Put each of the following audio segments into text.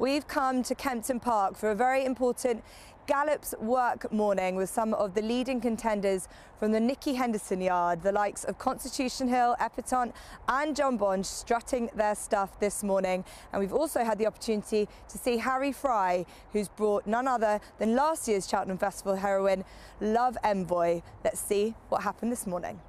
We've come to Kempton Park for a very important Gallop's Work morning with some of the leading contenders from the Nicky Henderson yard, the likes of Constitution Hill, Epatante and Jonbon strutting their stuff this morning. And we've also had the opportunity to see Harry Fry, who's brought none other than last year's Cheltenham Festival heroine, Love Envoi. Let's see what happened this morning.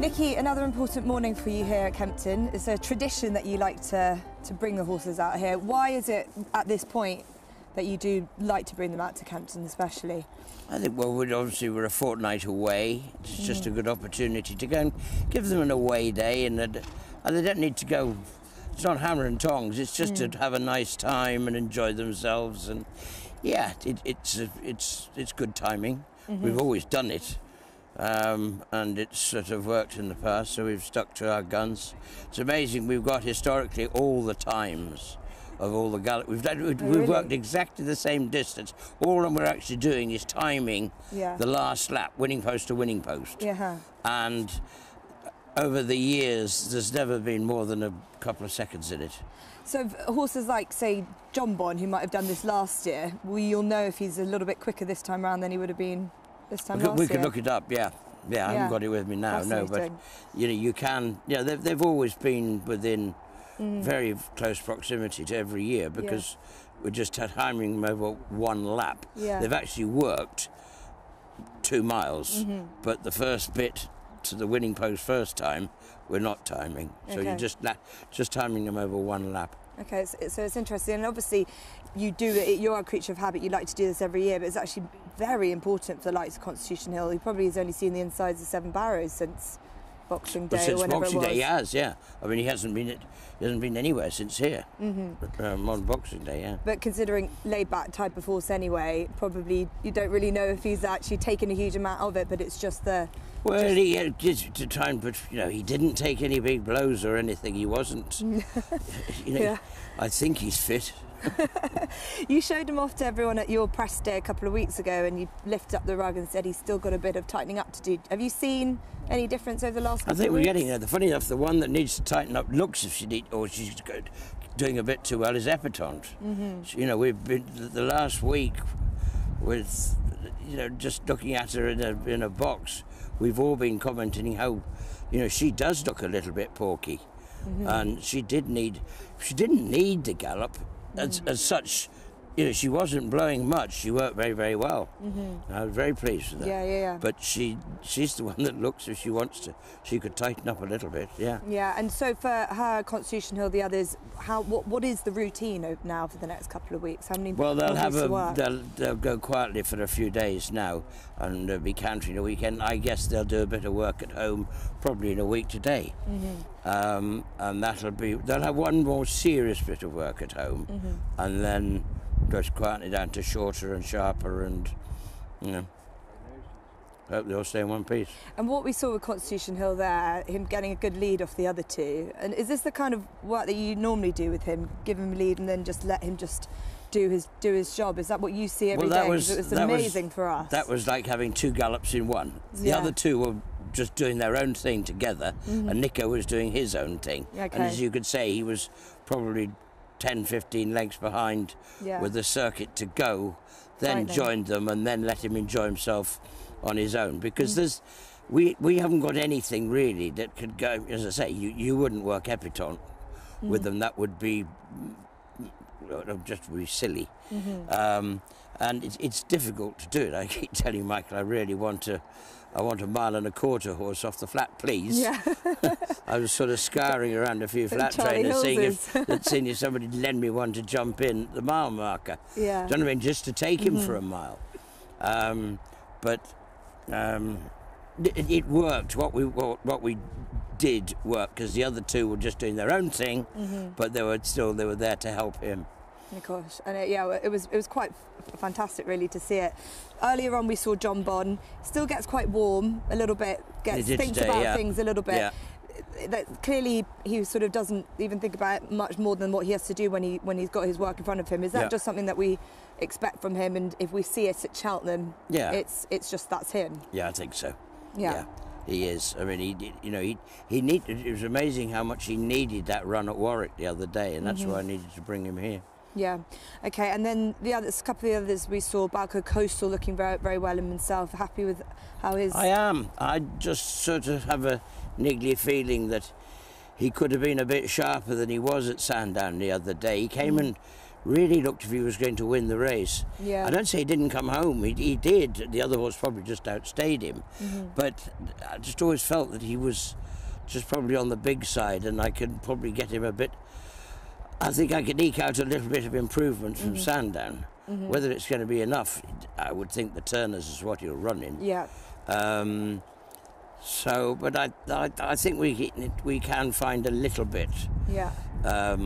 Nicky, another important morning for you here at Kempton. It's a tradition that you like to bring the horses out here. Why is it at this point that you do like to bring them out to Kempton especially? I think, well, we're a fortnight away. It's just a good opportunity to go and give them an away day, and they don't need to go, it's not hammer and tongs, it's just to have a nice time and enjoy themselves. And yeah, it's good timing. We've always done it. And it's sort of worked in the past, so we've stuck to our guns. It's amazing, we've got historically all the times of all the gallop. We've worked exactly the same distance. All we're actually doing is timing the last lap, winning post to winning post. And over the years, there's never been more than a couple of seconds in it. So horses like, say, Jonbon, who might have done this last year, you'll know if he's a little bit quicker this time around than he would have been this time last year. We could look it up, yeah. I haven't got it with me now, no, but you know, you can, they've always been within very close proximity to every year, because we're just timing them over one lap. They've actually worked 2 miles, but the first bit to the winning post first time, we're not timing. So you're just timing them over one lap. Okay, so it's interesting, and obviously you do it, you're a creature of habit, you like to do this every year, but it's actually very important for the likes of Constitution Hill, who probably has only seen the insides of Seven Barrows since Boxing Day, or whenever it was. Since Boxing Day, he has, I mean, he hasn't been anywhere since here, on Boxing Day, But considering laid-back type of horse anyway, probably you don't really know if he's actually taken a huge amount of it, but it's just the... Well, he just to try and, you know, he didn't take any big blows or anything. He wasn't. I think he's fit. You showed him off to everyone at your press day a couple of weeks ago, and you lifted up the rug and said he's still got a bit of tightening up to do. Have you seen any difference over the last couple of weeks? I think we're getting there. Funny enough, the one that needs to tighten up looks if she need, or she's doing a bit too well, is Epatante. So, you know, we've been the last week with, you know, just looking at her in a box. We've all been commenting how, you know, she does look a little bit porky, and she didn't need the gallop as such. You know, she wasn't blowing much. She worked very, very well. I was very pleased with that. But she's the one that looks, if she wants to, she could tighten up a little bit. And so for her, Constitution Hill, the others, what is the routine now for the next couple of weeks? How many? Well, they'll go quietly for a few days now, and they'll be countering a weekend. I guess they'll do a bit of work at home, probably in a week today. And they'll have one more serious bit of work at home, and then goes quietly down to shorter and sharper, and you know, hope they all stay in one piece. And what we saw with Constitution Hill there, him getting a good lead off the other two, and is this the kind of work that you normally do with him? Give him a lead and then just let him just do his job. Is that what you see every day? Because it was amazing for us. That was like having two gallops in one. The other two were just doing their own thing together, and Nico was doing his own thing. And as you could say, he was probably 10-15 lengths behind with the circuit to go, then joined them and then let him enjoy himself on his own, because there's we haven't got anything really that could go. As I say, you wouldn't work Epatante with them. That would be silly. And it's difficult to do it. I keep telling Michael, I really want to, I want a 1.25 mile horse off the flat, please. Yeah. I was sort of scouring around a few flat trainers, seeing if somebody would lend me one to jump in at the mile marker. Yeah. Do you know what I mean? Just to take him for a mile. It worked. What we did work, because the other two were just doing their own thing, but they were there to help him. Of course, and it was quite fantastic really to see it. Earlier on we saw Jonbon, still gets quite warm a little bit, thinks about things a little bit. Yeah. That clearly he sort of doesn't even think about it much more than what he has to do when he's got his work in front of him. Is that just something that we expect from him? And if we see it at Cheltenham, it's just that's him. Yeah, I think so. Yeah. He is. I mean, he needed. It was amazing how much he needed that run at Warwick the other day, and that's why I needed to bring him here. Yeah. Okay. And then a couple of the others we saw. Balco Coastal looking very, very well in himself. Happy with how his. I am. I just sort of have a niggly feeling that he could have been a bit sharper than he was at Sandown the other day. He came and really looked if he was going to win the race. Yeah. I don't say he didn't come home. He did. The other horse probably just outstayed him. But I just always felt that he was just probably on the big side, and I could probably get him a bit. I think I could eke out a little bit of improvement from Sandown. Whether it's going to be enough, I would think the Turners is what he'll run in. Yeah. So, but I think we can find a little bit. Yeah. A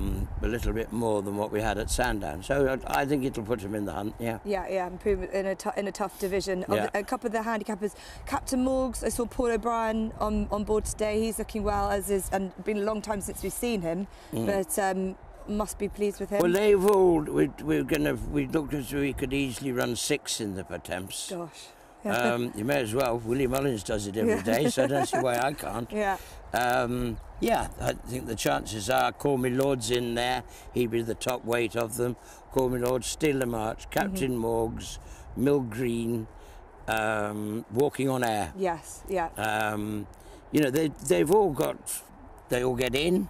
little bit more than what we had at Sandown. So I think it'll put him in the hunt. Yeah. Yeah, yeah. Improvement in a tough division. Yeah. A couple of the handicappers, Captain Morgz. I saw Paul O'Brien on board today. He's looking well, as is, and been a long time since we've seen him. But. Must be pleased with him. Well, they've all. We looked as we could easily run 6 in the attempts. Gosh. Yeah. You may as well. William Mullins does it every day, so I don't see why I can't. Yeah. Yeah, I think the chances are Call Me Lord's in there. He'd be the top weight of them. Call Me Lord, Steel La Marche, Captain Morgz, Mill Green, Walking on Air. Yes. Yeah. You know they've all got. They all get in.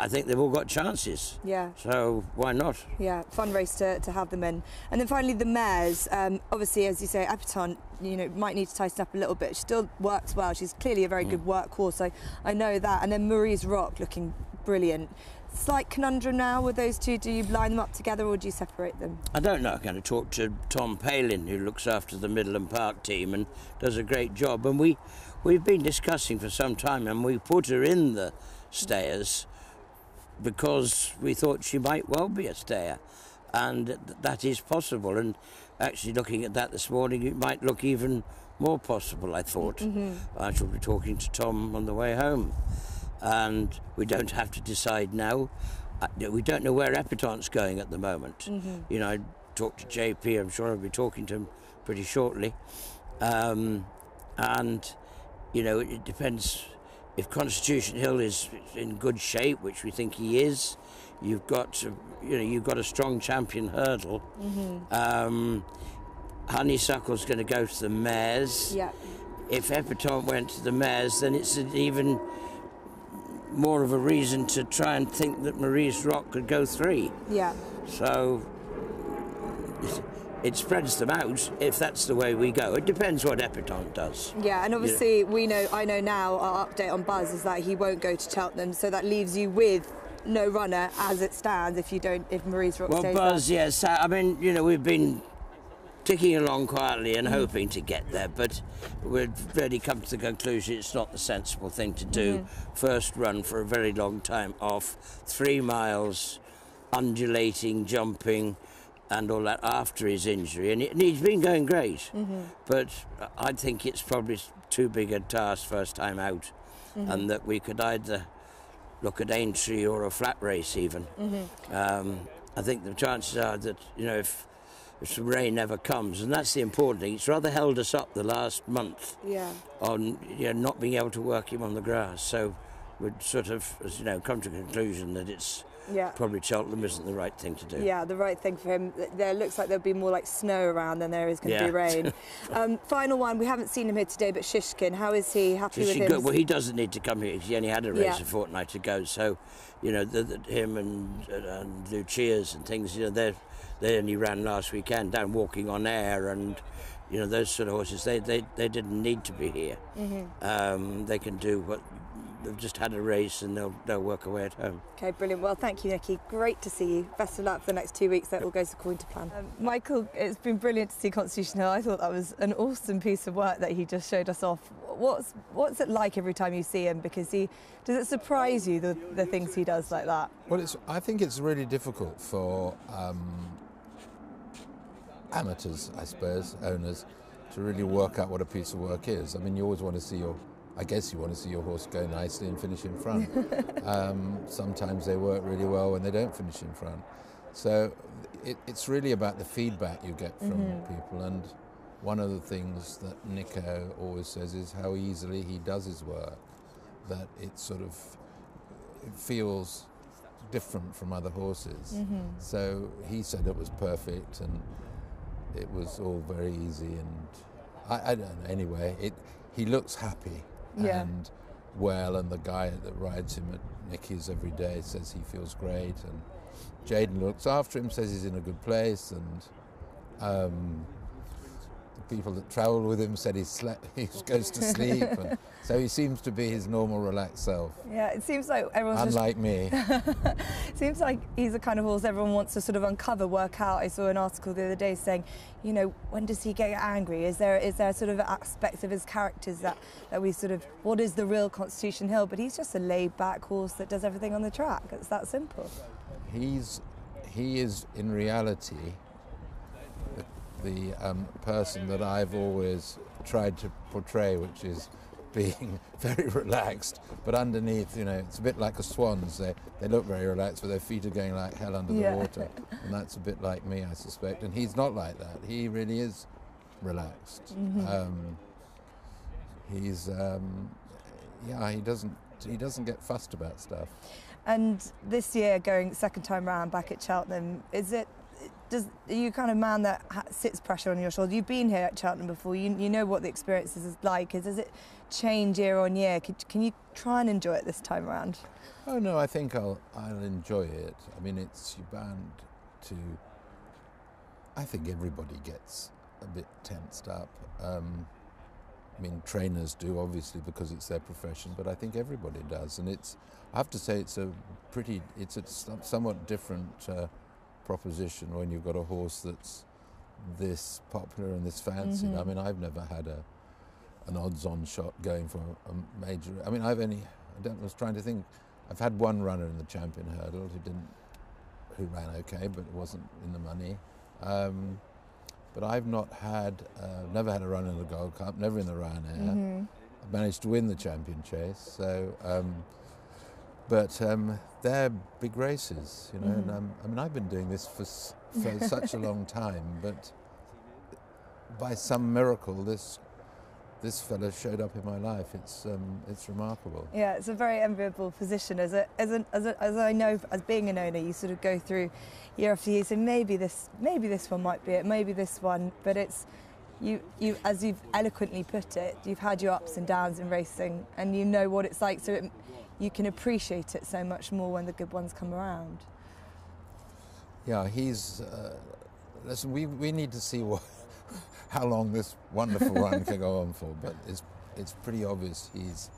I think they've all got chances. Yeah. So why not? Yeah, fun race to have them in. And then finally the mares. Obviously, as you say, Epatante, you know, might need to tighten up a little bit. She still works well. She's clearly a very good workhorse. I know that. And then Marie's Rock looking brilliant. Slight conundrum now with those two. Do you line them up together or do you separate them? I don't know. I'm going to talk to Tom Palin, who looks after the Middleham Park team and does a great job. And we've been discussing for some time, and we put her in the stayers because we thought she might well be a stayer, and that is possible, and actually looking at that this morning it might look even more possible, I thought. I shall be talking to Tom on the way home, and we don't have to decide now. We don't know where Epatante's going at the moment. You know, I talked to JP, I'm sure I'll be talking to him pretty shortly, and you know it depends. If Constitution Hill is in good shape, which we think he is, you've got a strong Champion Hurdle. Honeysuckle's going to go to the mares. Yeah. If Epatante went to the mares, then it's even more of a reason to try and think that Marie's Rock could go 3. Yeah. So it spreads them out if that's the way we go. It depends what Epatante does. Yeah, and obviously I know now our update on Buzz is that he won't go to Cheltenham, so that leaves you with no runner as it stands if Marie's Rock stays. Well, Buzz, yes. I mean, you know, we've been ticking along quietly and hoping to get there, but we've really come to the conclusion it's not the sensible thing to do. First run for a very long time off, 3 miles, undulating, jumping, and all that after his injury, and he's been going great, but I think it's probably too big a task first time out, and that we could either look at Aintree or a flat race even. I think the chances are that, you know, if some rain ever comes, and that's the important thing, it's rather held us up the last month on not being able to work him on the grass, so we'd sort of come to a conclusion that it's probably Cheltenham isn't the right thing to do. Yeah, the right thing for him. There looks like there'll be more like snow around than there is going to be rain. Final one, we haven't seen him here today, but Shishkin, how is he? Happy with him? Well, he doesn't need to come here. He only had a race a fortnight ago, so, you know, him and Lucia's and things, you know, They only ran last weekend down Walking on Air, and you know, those sort of horses, they didn't need to be here. Mm-hmm. They can do what they've just had a race, and they'll work away at home. Okay, brilliant. Well, thank you, Nicky. Great to see you. Best of luck for the next 2 weeks. That all goes according to plan. Michael, it's been brilliant to see Constitution Hill. I thought that was an awesome piece of work that he just showed us off. What's it like every time you see him? Because does it surprise you the things he does like that? Well, I think it's really difficult for amateurs, I suppose, owners, to really work out what a piece of work is. I mean, you always want to see your horse go nicely and finish in front. Sometimes they work really well when they don't finish in front. So it's really about the feedback you get from people. And one of the things that Nico always says is how easily he does his work, that it feels different from other horses. So he said it was perfect, and it was all very easy, and I don't know, anyway, he looks happy and well, and the guy that rides him at Nicky's every day says he feels great, and Jaden looks after him, says he's in a good place, and the people that travel with him said he goes to sleep, and so he seems to be his normal relaxed self. Yeah, it seems like everyone's me. It seems like he's the kind of horse everyone wants to sort of uncover, work out. I saw an article the other day saying, you know, when does he get angry? Is there sort of aspects of his characters that we sort of, what is the real Constitution Hill? But he's just a laid back horse that does everything on the track. It's that simple. He is in reality the person that I've always tried to portray, which is being very relaxed, but underneath, you know, it's a bit like the swans. They look very relaxed, but their feet are going like hell under the water, and that's a bit like me, I suspect. And he's not like that. He really is relaxed. He doesn't get fussed about stuff. And this year, going second time round back at Cheltenham, are you kind of man that sits pressure on your shoulders? You've been here at Cheltenham before. You know what the experience is like. Does it change year on year? Can you try and enjoy it this time around? Oh no, I think I'll enjoy it. I mean, I think everybody gets a bit tensed up. I mean, trainers do obviously because it's their profession, but I think everybody does. And I have to say, it's a somewhat different proposition when you've got a horse that's this popular and this fancy. I mean, I've never had an odds-on shot going for a major. I mean, I was trying to think. I've had one runner in the Champion Hurdle who ran okay, but it wasn't in the money. But I've never had a run in the Gold Cup, never in the Ryanair. I've managed to win the Champion Chase, so. But they're big races, you know. And I mean, I've been doing this for such a long time, but by some miracle, this fellow showed up in my life. It's remarkable. Yeah, it's a very enviable position. As I know, as being an owner, you sort of go through year after year, saying maybe this one might be it, maybe this one, but it's. You, as you've eloquently put it, you've had your ups and downs in racing, and you know what it's like, so you can appreciate it so much more when the good ones come around. Yeah, listen, we need to see how long this wonderful run can go on for, but it's pretty obvious he's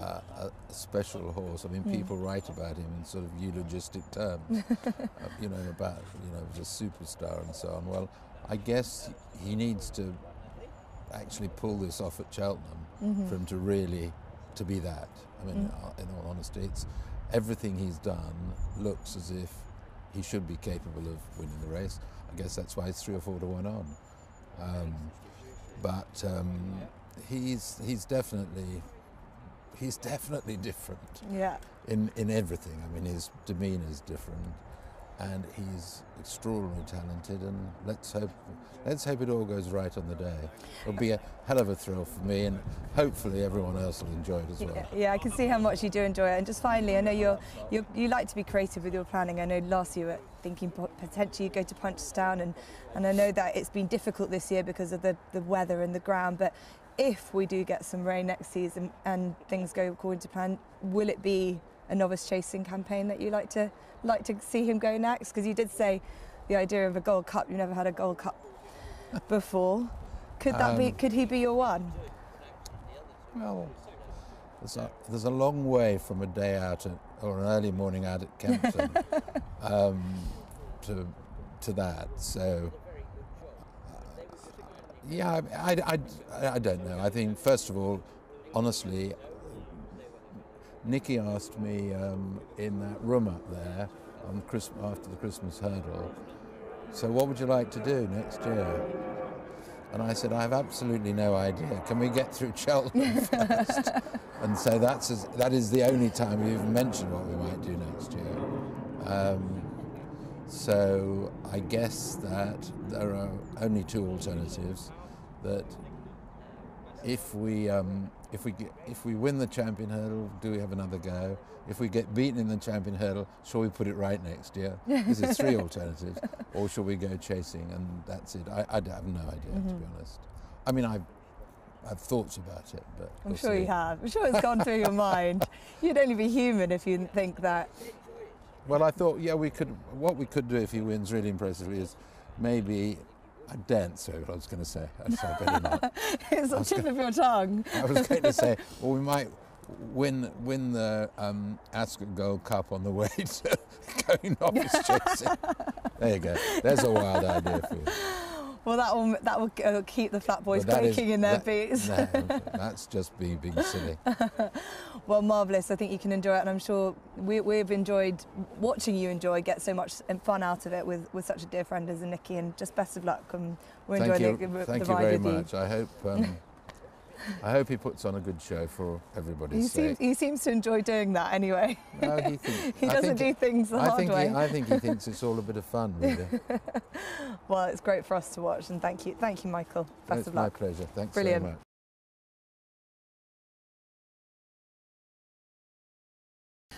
a special horse. I mean, people write about him in sort of eulogistic terms, about, the superstar and so on. Well, I guess he needs to actually pull this off at Cheltenham for him to really be that. I mean, in all honesty, everything he's done looks as if he should be capable of winning the race. I guess that's why he's 3 or 4 to 1 on. He's definitely different. Yeah. In everything. I mean, his demeanour is different. And he's extraordinarily talented, and let's hope it all goes right on the day. It'll be a hell of a thrill for me, and hopefully everyone else will enjoy it as well. Yeah, I can see how much you do enjoy it. And just finally, I know you like to be creative with your planning. I know last year you were thinking potentially you go to Punchestown, and I know that it's been difficult this year because of the weather and the ground, but if we do get some rain next season and things go according to plan, will it be a novice chasing campaign that you like to see him go next? Because you did say the idea of a Gold Cup. You never had a Gold Cup before. Could that be? Could he be your one? Well, there's a long way from a day out at, or an early morning out at Kempton to that. So yeah, I don't know. I think first of all, honestly, Nicky asked me in that room up there on Christmas, after the Christmas hurdle, so what would you like to do next year? And I said, I have absolutely no idea. Can we get through Cheltenham first? And so that is the only time we even mentioned what we might do next year. So I guess that there are only two alternatives, that if we win the Champion Hurdle, do we have another go? If we get beaten in the Champion Hurdle, shall we put it right next year? This is three alternatives. Or shall we go chasing? And that's it. I have no idea, to be honest. I mean, I've thoughts about it, but I'm sure you have. I'm sure it's gone through your mind. You'd only be human if you didn't think that. Well, I thought, yeah, we could. What we could do if he wins really impressively is maybe. I daren't say what I was going to say. I better not. It's on the tip of your tongue. I was going to say, well, we might win the Ascot Gold Cup on the way to going novice chasing. There you go. There's a wild idea for you. Well, that will keep the flat boys breaking in their beats. No, that's just me being silly. Well, marvellous. I think you can enjoy it, and I'm sure we've enjoyed watching you get so much fun out of it with such a dear friend as Nicky, and just best of luck. And we're enjoying the ride with you. Thank you very much. I hope I hope he puts on a good show for everybody. He seems to enjoy doing that anyway. No, he doesn't do things the hard way. I think he thinks it's all a bit of fun, really. Well, it's great for us to watch, and thank you, Michael. Best of luck. It's my pleasure. Thanks so much.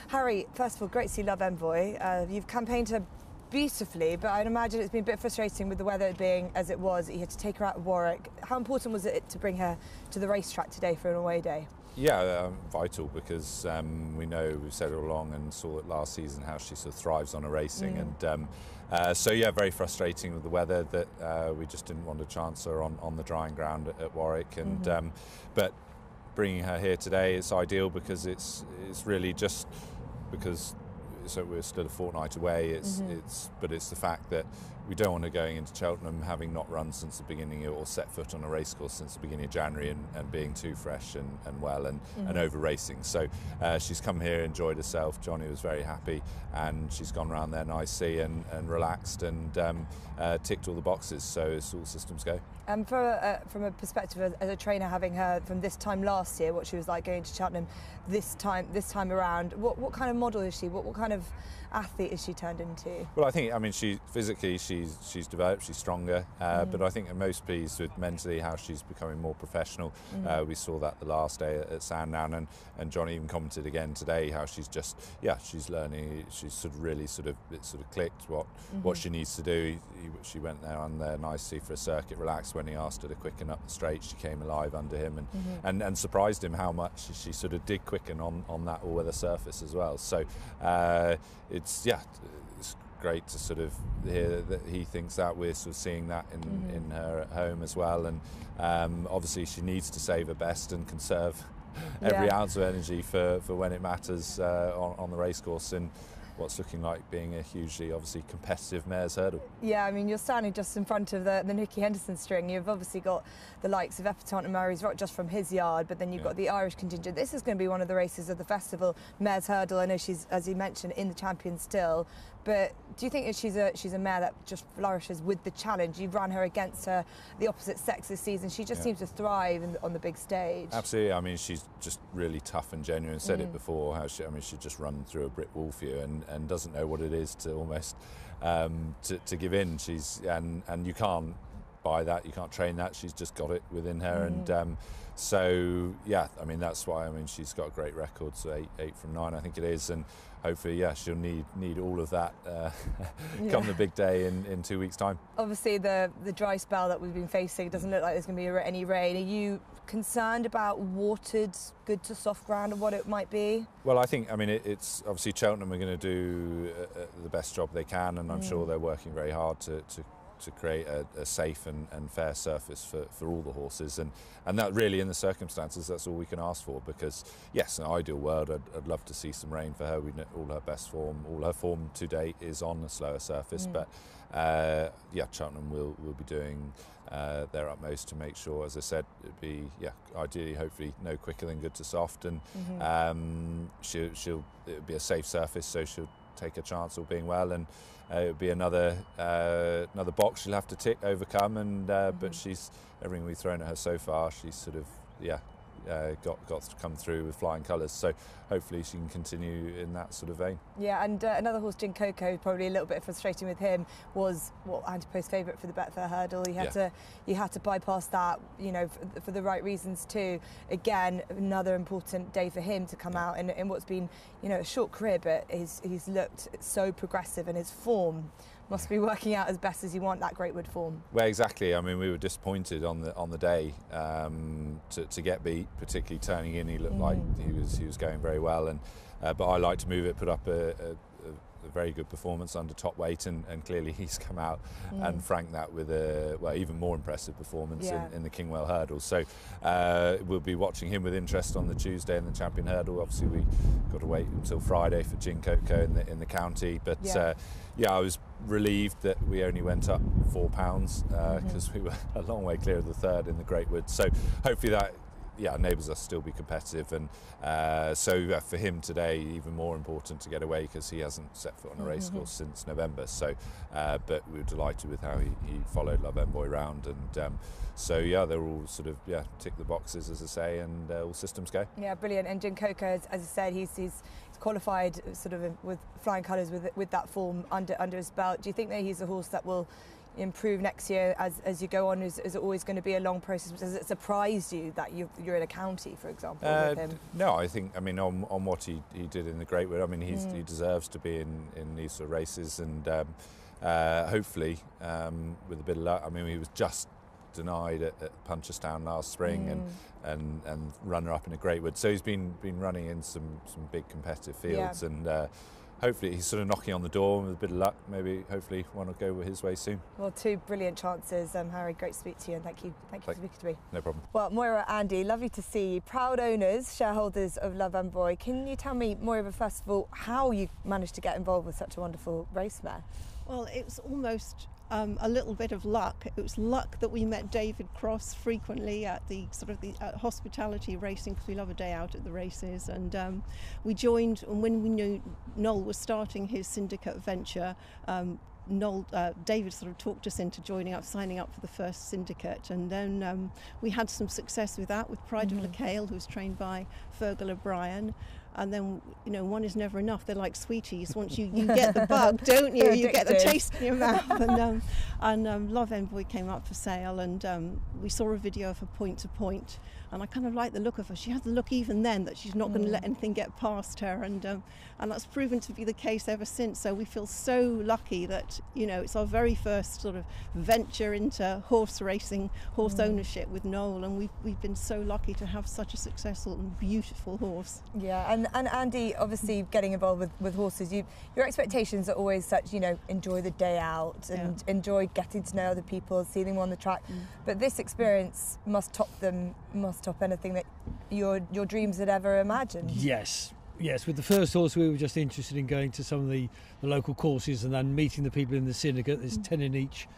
Harry, first of all, great to see Love Envoi. You've campaigned her beautifully, but I'd imagine it's been a bit frustrating with the weather being as it was. You had to take her out of Warwick. How important was it to bring her to the racetrack today for an away day? Yeah, vital, because we know, we've said it all along and saw it last season, how she sort of thrives on her racing. And so, yeah, very frustrating with the weather that we just didn't want to chance her on the drying ground at Warwick. And but bringing her here today, it's ideal because it's really just... because so we're still a fortnight away, it's the fact that we don't want her going into Cheltenham having not run since the beginning or set foot on a racecourse since the beginning of January and being too fresh and over racing. So she's come here, enjoyed herself. Johnny was very happy, and she's gone around there nicely and relaxed and ticked all the boxes. So it's all systems go. And from a perspective as a trainer, having her from this time last year, what she was like going to Cheltenham this time around, what kind of model is she? What kind of athlete is she turned into? Well, I think, I mean, she physically she's developed, she's stronger, but I think I'm most pleased with mentally how she's becoming more professional. We saw that the last day at Sandown, and Johnny even commented again today how she's just, yeah, she's learning, she's really clicked what she needs to do. She went there nicely for a circuit, relaxed. When he asked her to quicken up the straight, she came alive under him and surprised him how much she sort of did quicken on that all-weather surface as well. So it's great to sort of hear that he thinks that. We're sort of seeing that in her at home as well. And obviously she needs to save her best and conserve every ounce of energy for when it matters on the racecourse. And what's looking like being a hugely, obviously, competitive Mare's Hurdle. Yeah, I mean, you're standing just in front of the Nicky Henderson string. You've obviously got the likes of Epatante and Marie's Rock just from his yard, but then you've got the Irish contingent. This is going to be one of the races of the festival, Mare's Hurdle. I know she's, as you mentioned, in the champion still, but do you think that she's a mare that just flourishes with the challenge? You've run her against her, the opposite sex this season. She just seems to thrive on the big stage. Absolutely. I mean, she's just really tough and genuine. Said it before, how she just run through a brick wall for you and doesn't know what it is to almost to give in. She's and you can't buy that, you can't train that, she's just got it within her. And so yeah, I mean, that's why, I mean, she's got a great record, so eight from nine I think it is, and hopefully yeah, she'll need all of that come the big day in 2 weeks time. Obviously the dry spell that we've been facing doesn't look like there's going to be any rain. Are you concerned about watered good to soft ground and what it might be? Well, I think, I mean, it's obviously Cheltenham are going to do the best job they can, and I'm sure they're working very hard to create a safe and fair surface for all the horses, and that really, in the circumstances, that's all we can ask for. Because yes, in an ideal world, I'd love to see some rain for her. We know all her best form, all her form to date is on a slower surface, but yeah, Cheltenham will be doing their utmost to make sure, as I said, it'd be ideally, hopefully, no quicker than good to soft, and it'd be a safe surface, so she'll take a chance, all being well, and it would be another box she'll have to tick, overcome, and but she's, everything we've thrown at her so far, she's sort of got to come through with flying colours, so hopefully she can continue in that sort of vein. Yeah, and another horse, Gin Coco, probably a little bit frustrating with him, was what Antipost favourite for the Betfair Hurdle. You had to bypass that, you know, for the right reasons too. Again, another important day for him to come out in what's been, you know, a short career, but he's looked so progressive, and his form must be working out as best as you want, that Greatwood form. Well, exactly. I mean, we were disappointed on the day to get beat, particularly turning in. He looked like he was going very well, and but I like to move it, put up a very good performance under top weight, and clearly he's come out and franked that with a, well, even more impressive performance in the Kingwell Hurdle. So we'll be watching him with interest on the Tuesday in the Champion Hurdle. Obviously we've got to wait until Friday for Gin Coco in the county, but yeah, I was relieved that we only went up £4 because we were a long way clear of the third in the Greatwood, so hopefully that enables us to still be competitive, and so for him today, even more important to get away, because he hasn't set foot on a race course since November. So, but we were delighted with how he followed Love Envoi round, and so yeah, they're all sort of tick the boxes, as I say, and all systems go. Yeah, brilliant. And Gin Coco, as I said, he's qualified sort of with flying colours with that form under his belt. Do you think that he's a horse that will improve next year as you go on? Is it always going to be a long process? Does it surprise you that you're in a county, for example, with him? No, I think, I mean, on what he did in the Greatwood, I mean, he deserves to be in these sort of races, and hopefully with a bit of luck. I mean, he was just denied at Punchestown last spring, and runner-up in a Greatwood, so he's been running in some big competitive fields, and hopefully he's sort of knocking on the door, and with a bit of luck, maybe hopefully one will go his way soon. Well, two brilliant chances. Harry, great to speak to you, and thank you for speaking to me. No problem. Well, Moira, Andy, lovely to see you. Proud owners, shareholders of Love Envoi. Can you tell me, Moira, first of all, how you managed to get involved with such a wonderful race mare? Well, it was almost a little bit of luck. It was luck that we met David Cross frequently at the sort of the hospitality racing, because we love a day out at the races, and we joined. And when we knew Noel was starting his syndicate venture, David sort of talked us into joining up, signing up for the first syndicate, and then we had some success with that, with Pride of Lochale, who's trained by Fergal O'Brien. And then, you know, one is never enough. They're like sweeties. Once you get the bug, don't you? You get the taste in your mouth. And Love Envoi came up for sale, and we saw a video of her point to point, and I kind of liked the look of her. She had the look even then that she's not going to let anything get past her, and that's proven to be the case ever since. So we feel so lucky that, you know, it's our very first sort of venture into horse racing, horse ownership with Noel, and we've been so lucky to have such a successful and beautiful horse. Yeah. And Andy, obviously getting involved with horses, your expectations are always such, you know, enjoy the day out and enjoy getting to know other people, see them on the track. But this experience must top anything that your dreams had ever imagined. Yes, with the first horse we were just interested in going to some of the local courses and then meeting the people in the syndicate. There's 10 in each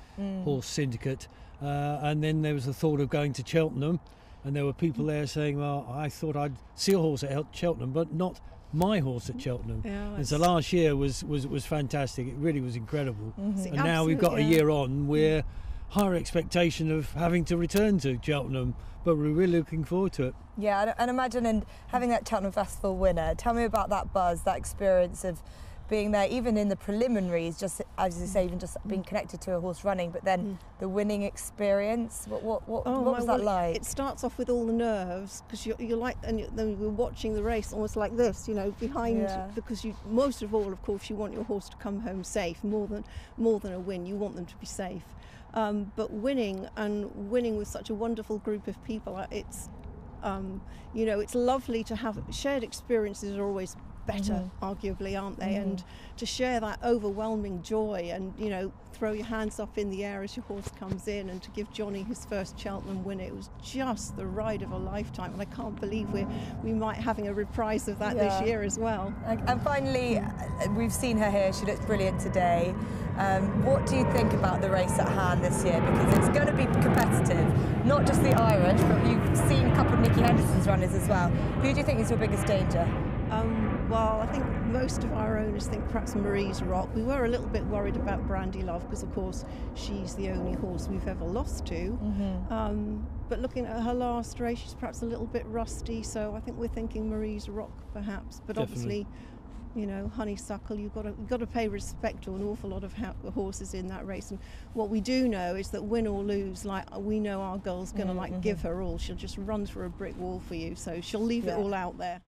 horse syndicate. And then there was the thought of going to Cheltenham. And there were people there saying, well, I thought I'd see a horse at Cheltenham, but not my horse at Cheltenham. Yeah, and so last year was fantastic. It really was incredible. And now we've got a year on, we're higher expectation of having to return to Cheltenham, but we're really looking forward to it. Yeah, and imagine having that Cheltenham Festival winner. Tell me about that buzz, that experience of being there, even in the preliminaries, just as you say, even just being connected to a horse running, but then the winning experience, what was that like? It starts off with all the nerves, because you're like, and then you're watching the race almost like this, you know, behind, because you, most of all, of course, you want your horse to come home safe, more than a win, you want them to be safe. But winning with such a wonderful group of people, it's, you know, it's lovely to have. Shared experiences are always better, arguably, aren't they? And to share that overwhelming joy and, you know, throw your hands up in the air as your horse comes in, and to give Johnny his first Cheltenham win, it was just the ride of a lifetime. And I can't believe we might having a reprise of that this year as well. And finally, we've seen her here. She looks brilliant today. What do you think about the race at hand this year? Because it's going to be competitive, not just the Irish, but you've seen a couple of Nicky Henderson's runners as well. Who do you think is your biggest danger? Well, I think most of our owners think perhaps Marie's Rock. We were a little bit worried about Brandy Love because, of course, she's the only horse we've ever lost to. But looking at her last race, she's perhaps a little bit rusty, so I think we're thinking Marie's Rock, perhaps. But obviously, you know, Honeysuckle, you've got to pay respect to an awful lot of horses in that race. And what we do know is that win or lose, like, we know our girl's going to, like, give her all. She'll just run through a brick wall for you, so she'll leave it all out there.